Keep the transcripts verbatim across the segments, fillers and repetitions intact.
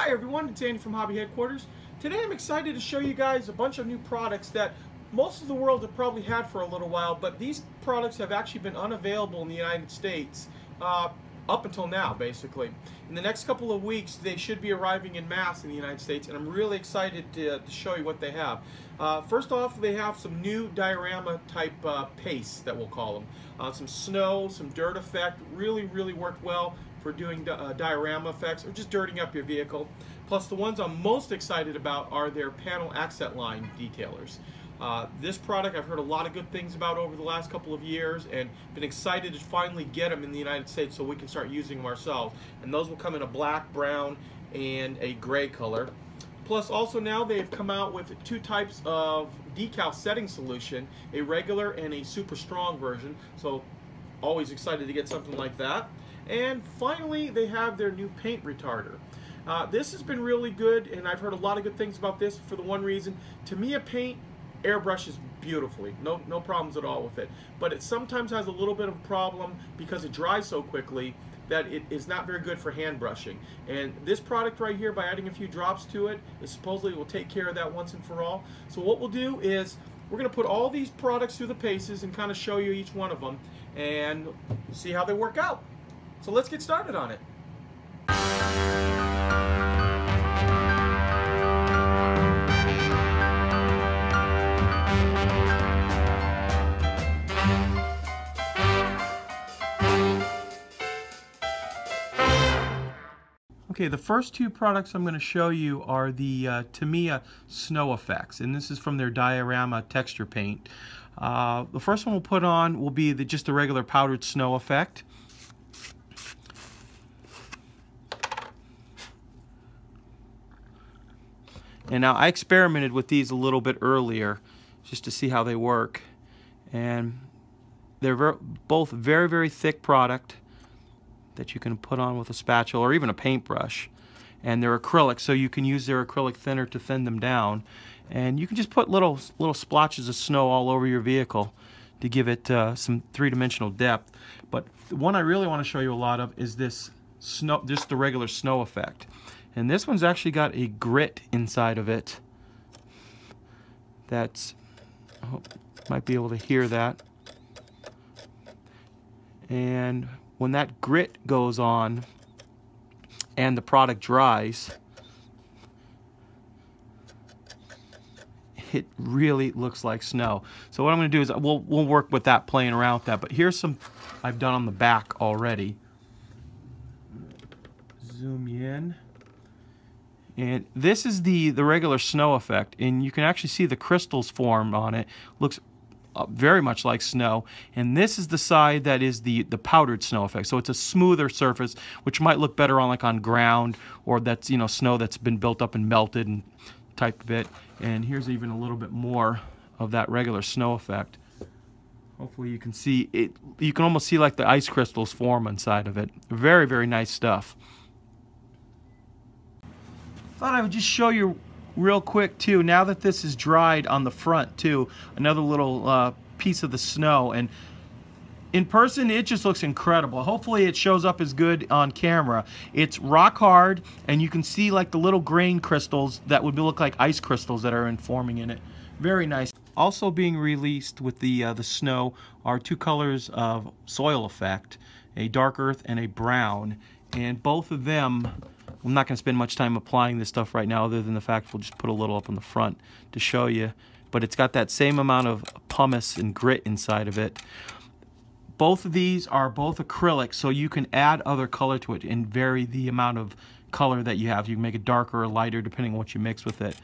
Hi everyone, it's Andy from Hobby Headquarters. Today I'm excited to show you guys a bunch of new products that most of the world have probably had for a little while, but these products have actually been unavailable in the United States uh, up until now, basically. In the next couple of weeks, they should be arriving in mass in the United States, and I'm really excited to, to show you what they have. Uh, first off, they have some new diorama-type uh, pastes, that we'll call them. Uh, some snow, some dirt effect, really, really worked well for doing di uh, diorama effects or just dirtying up your vehicle. Plus, the ones I'm most excited about are their panel accent line detailers. Uh, this product I've heard a lot of good things about over the last couple of years and been excited to finally get them in the United States so we can start using them ourselves. And those will come in a black, brown, and a gray color. Plus, also now they've come out with two types of decal setting solution, a regular and a super strong version. So always excited to get something like that. And finally, they have their new paint retarder. Uh, this has been really good, and I've heard a lot of good things about this for the one reason. Tamiya paint airbrushes beautifully, no no problems at all with it, but it sometimes has a little bit of a problem because it dries so quickly that it is not very good for hand brushing. And this product right here, by adding a few drops to it, it supposedly will take care of that once and for all. So what we'll do is we're going to put all these products through the paces and kind of show you each one of them and see how they work out. So let's get started on it. Okay, the first two products I'm going to show you are the uh, Tamiya Snow Effects, and this is from their Diorama Texture Paint. Uh, the first one we'll put on will be the, just the regular powdered snow effect. And now I experimented with these a little bit earlier just to see how they work. And they're ver both very, very thick product that you can put on with a spatula or even a paintbrush. And they're acrylic, so you can use their acrylic thinner to thin them down. And you can just put little little splotches of snow all over your vehicle to give it uh, some three-dimensional depth. But the one I really want to show you a lot of is this snow, just the regular snow effect. And this one's actually got a grit inside of it. That's, I hope you might be able to hear that. And when that grit goes on and the product dries, it really looks like snow. So what I'm going to do is we'll, we'll work with that, playing around with that. But here's some I've done on the back already. Zoom in. And this is the, the regular snow effect, and you can actually see the crystals formed on it. Looks very much like snow. And this is the side that is the, the powdered snow effect. So it's a smoother surface, which might look better on like on ground, or that's, you know, snow that's been built up and melted and type of it. And here's even a little bit more of that regular snow effect. Hopefully you can see it. You can almost see like the ice crystals form inside of it. Very, very nice stuff. Thought I would just show you real quick too, now that this is dried on the front too, another little uh, piece of the snow. And in person it just looks incredible. Hopefully it shows up as good on camera. It's rock hard, and you can see like the little grain crystals that would look like ice crystals that are forming in it. Very nice. Also being released with the, uh, the snow are two colors of soil effect, a dark earth and a brown. And both of them, I'm not going to spend much time applying this stuff right now, other than the fact we'll just put a little up on the front to show you. But it's got that same amount of pumice and grit inside of it. Both of these are both acrylic, so you can add other color to it and vary the amount of color that you have. You can make it darker or lighter depending on what you mix with it.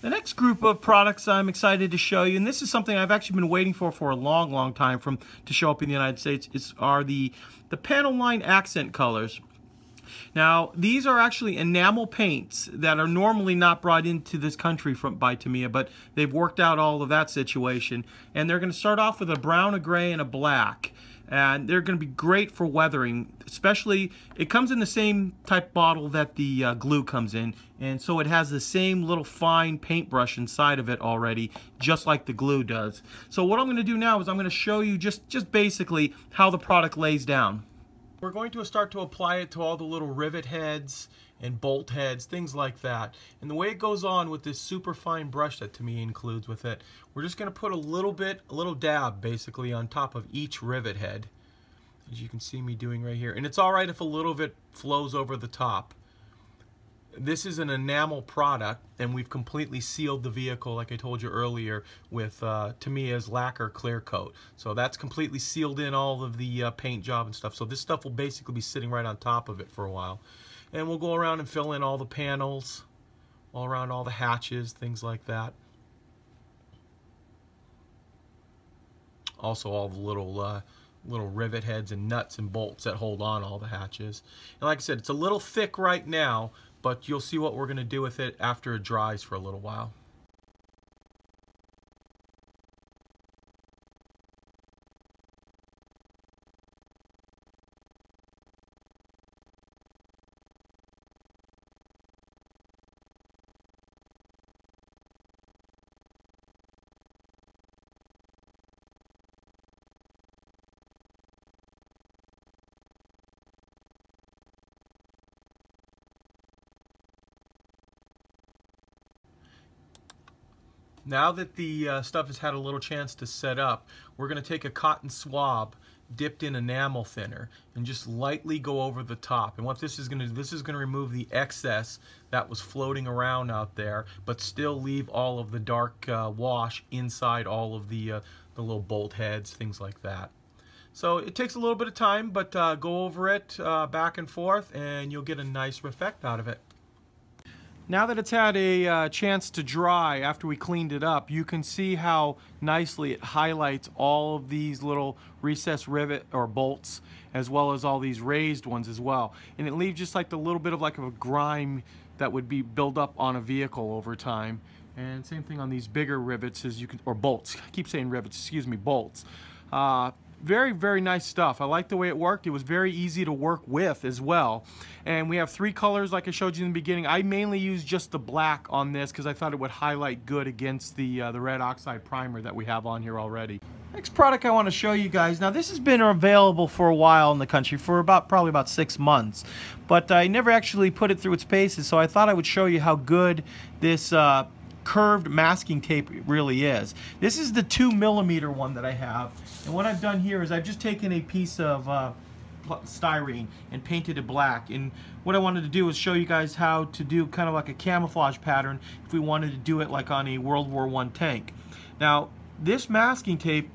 The next group of products I'm excited to show you, and this is something I've actually been waiting for for a long, long time from to show up in the United States, is, are the, the panel line accent colors. Now, these are actually enamel paints that are normally not brought into this country from, by Tamiya, but they've worked out all of that situation. And they're going to start off with a brown, a gray, and a black. And they're going to be great for weathering, especially it comes in the same type bottle that the uh, glue comes in. And so it has the same little fine paintbrush inside of it already, just like the glue does. So what I'm going to do now is I'm going to show you just, just basically how the product lays down. We're going to start to apply it to all the little rivet heads and bolt heads, things like that. And the way it goes on with this super fine brush that Tamiya includes with it, we're just going to put a little bit, a little dab basically on top of each rivet head, as you can see me doing right here. And it's alright if a little bit flows over the top. This is an enamel product, and we've completely sealed the vehicle, like I told you earlier, with uh, Tamiya's lacquer clear coat. So that's completely sealed in all of the uh, paint job and stuff. So this stuff will basically be sitting right on top of it for a while. And we'll go around and fill in all the panels, all around all the hatches, things like that. Also all the little... Uh, little rivet heads and nuts and bolts that hold on all the hatches. And like I said, it's a little thick right now, but you'll see what we're going to do with it after it dries for a little while. Now that the uh, stuff has had a little chance to set up, we're going to take a cotton swab dipped in enamel thinner and just lightly go over the top. And what this is going to do, this is going to remove the excess that was floating around out there, but still leave all of the dark uh, wash inside all of the, uh, the little bolt heads, things like that. So it takes a little bit of time, but uh, go over it uh, back and forth, and you'll get a nice effect out of it. Now that it's had a uh, chance to dry after we cleaned it up, you can see how nicely it highlights all of these little recessed rivet or bolts, as well as all these raised ones as well. And it leaves just like the little bit of like a grime that would be built up on a vehicle over time. And same thing on these bigger rivets, as you can, or bolts. I keep saying rivets, excuse me, bolts. Uh, Very, very nice stuff. I like the way it worked. It was very easy to work with as well. And we have three colors like I showed you in the beginning. I mainly used just the black on this because I thought it would highlight good against the, uh, the red oxide primer that we have on here already. Next product I want to show you guys. Now this has been available for a while in the country, for about probably about six months. But I never actually put it through its paces, so I thought I would show you how good this uh, curved masking tape really is. This is the two millimeter one that I have, and what I've done here is I've just taken a piece of uh, styrene and painted it black. And what I wanted to do is show you guys how to do kind of like a camouflage pattern if we wanted to do it like on a World War One tank. Now this masking tape,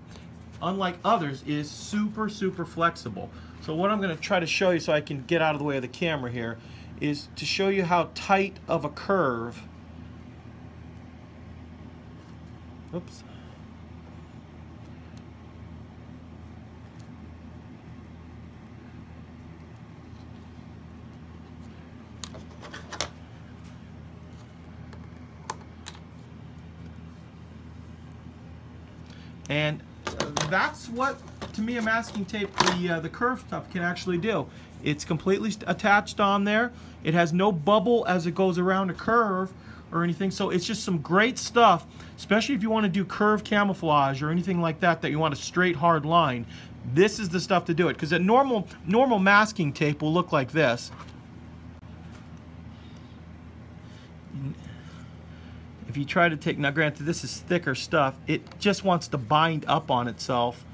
unlike others, is super super flexible. So what I'm going to try to show you, so I can get out of the way of the camera here, is to show you how tight of a curve Oops. And that's what, to me, a masking tape, the, uh, the curved stuff can actually do. It's completely attached on there. It has no bubble as it goes around a curve or anything, so it's just some great stuff, especially if you want to do curved camouflage or anything like that, that you want a straight hard line. This is the stuff to do it, because a normal normal masking tape will look like this. If you try to take, now granted this is thicker stuff, it just wants to bind up on itself,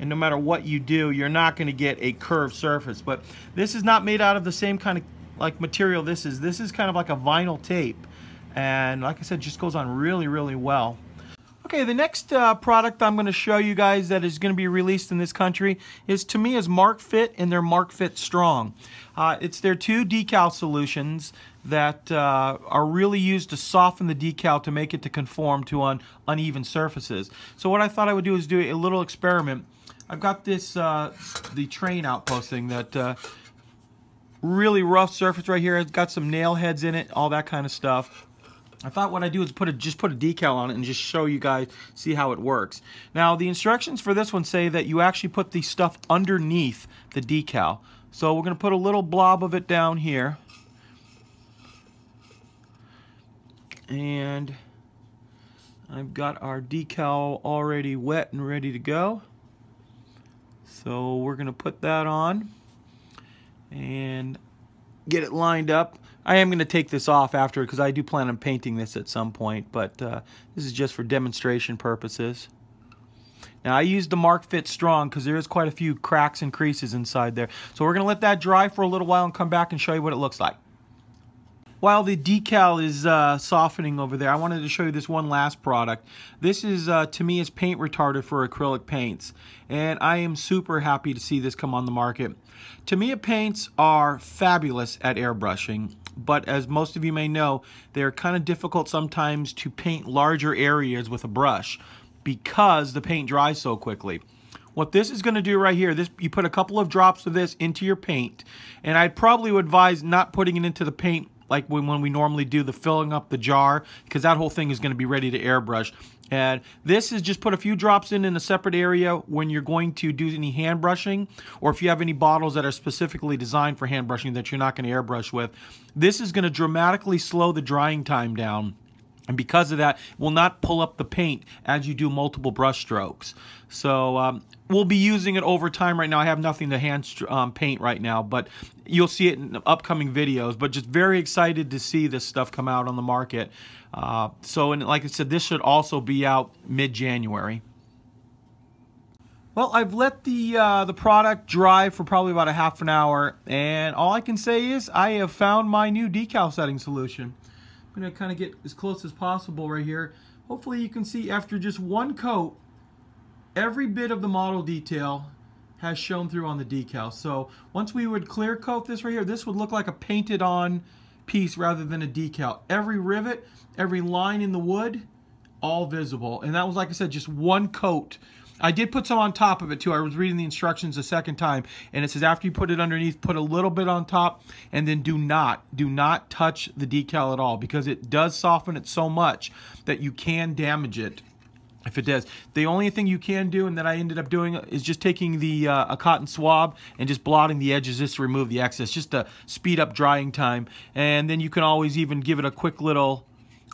and no matter what you do, you're not going to get a curved surface. But this is not made out of the same kind of like material. This is this is kind of like a vinyl tape. And like I said, just goes on really, really well. Okay, the next uh, product I'm going to show you guys that is going to be released in this country is Tamiya's Mark Fit and their Mark Fit Strong. Uh, it's their two decal solutions that uh, are really used to soften the decal to make it to conform to un uneven surfaces. So what I thought I would do is do a little experiment. I've got this, uh, the train outposting that uh, really rough surface right here. It's got some nail heads in it, all that kind of stuff. I thought what I'd do is put a, just put a decal on it and just show you guys, see how it works. Now, the instructions for this one say that you actually put the stuff underneath the decal. So we're going to put a little blob of it down here. And I've got our decal already wet and ready to go. So we're going to put that on. and get it lined up. I am going to take this off after because I do plan on painting this at some point, but uh, this is just for demonstration purposes. Now I used the Mark Fit Strong because there is quite a few cracks and creases inside there. So we're going to let that dry for a little while and come back and show you what it looks like. While the decal is uh, softening over there, I wanted to show you this one last product. This is uh, Tamiya's Paint Retarder for acrylic paints, and I am super happy to see this come on the market. Tamiya paints are fabulous at airbrushing, but as most of you may know, they're kind of difficult sometimes to paint larger areas with a brush because the paint dries so quickly. What this is going to do right here, this, you put a couple of drops of this into your paint, and I probably would advise not putting it into the paint like when we normally do the filling up the jar, because that whole thing is going to be ready to airbrush. And this is just put a few drops in in a separate area when you're going to do any hand brushing, or if you have any bottles that are specifically designed for hand brushing that you're not going to airbrush with. This is going to dramatically slow the drying time down, and because of that, will not pull up the paint as you do multiple brush strokes. So um, we'll be using it over time. Right now, I have nothing to hand um, paint right now, but you'll see it in upcoming videos. But just very excited to see this stuff come out on the market. Uh, so, and like I said, this should also be out mid-January. Well, I've let the, uh, the product dry for probably about a half an hour, and all I can say is I have found my new decal setting solution. I'm going to kind of get as close as possible right here. Hopefully you can see after just one coat, every bit of the model detail has shown through on the decal. So once we would clear coat this right here, this would look like a painted on piece rather than a decal. Every rivet, every line in the wood, all visible. And that was, like I said, just one coat. I did put some on top of it too. I was reading the instructions a second time, and it says after you put it underneath, put a little bit on top, and then do not, do not touch the decal at all, because it does soften it so much that you can damage it if it does. The only thing you can do, and that I ended up doing, is just taking the uh, a cotton swab and just blotting the edges just to remove the excess, just to speed up drying time. And then you can always even give it a quick little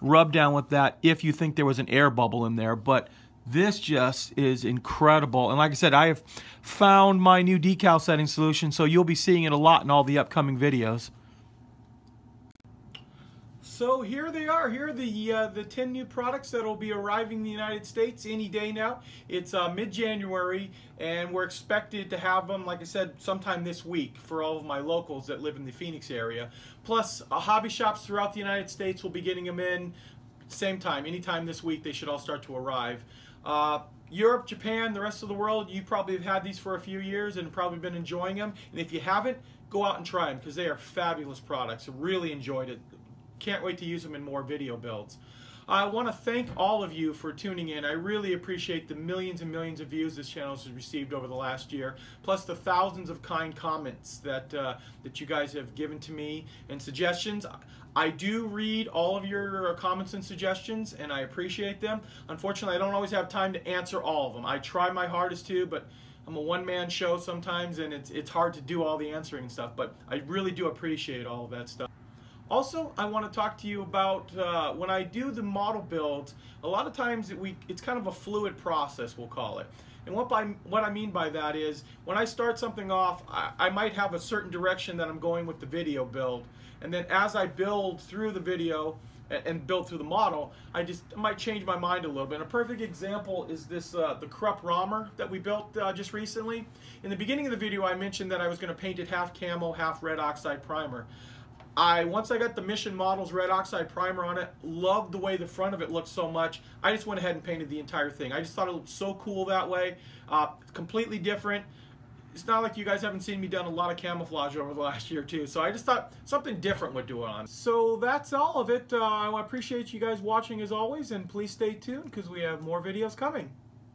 rub down with that if you think there was an air bubble in there. But this just is incredible, and like I said, I have found my new decal setting solution, so you'll be seeing it a lot in all the upcoming videos. So here they are. Here are the, uh, the ten new products that will be arriving in the United States any day now. It's uh, mid-January, and we're expected to have them, like I said, sometime this week for all of my locals that live in the Phoenix area. Plus, uh, hobby shops throughout the United States will be getting them in same time. Anytime this week, they should all start to arrive. Uh, Europe, Japan, the rest of the world, you probably have had these for a few years and probably been enjoying them. And if you haven't, go out and try them, because they are fabulous products. Really enjoyed it. Can't wait to use them in more video builds. I want to thank all of you for tuning in. I really appreciate the millions and millions of views this channel has received over the last year, plus the thousands of kind comments that, uh, that you guys have given to me, and suggestions. I do read all of your comments and suggestions, and I appreciate them. Unfortunately, I don't always have time to answer all of them. I try my hardest to, but I'm a one-man show sometimes, and it's, it's hard to do all the answering stuff, but I really do appreciate all of that stuff. Also, I want to talk to you about uh, when I do the model builds, a lot of times it we, it's kind of a fluid process, we'll call it. And what, by, what I mean by that is, when I start something off, I, I might have a certain direction that I'm going with the video build. And then as I build through the video and, and build through the model, I just I might change my mind a little bit. And a perfect example is this, uh, the Krupp Romer that we built uh, just recently. In the beginning of the video, I mentioned that I was going to paint it half camo, half red oxide primer. I, once I got the Mission Models red oxide primer on it, loved the way the front of it looked so much, I just went ahead and painted the entire thing. I just thought it looked so cool that way, uh, completely different. It's not like you guys haven't seen me done a lot of camouflage over the last year too, so I just thought something different would do it on. So that's all of it. Uh, I appreciate you guys watching as always, and please stay tuned because we have more videos coming.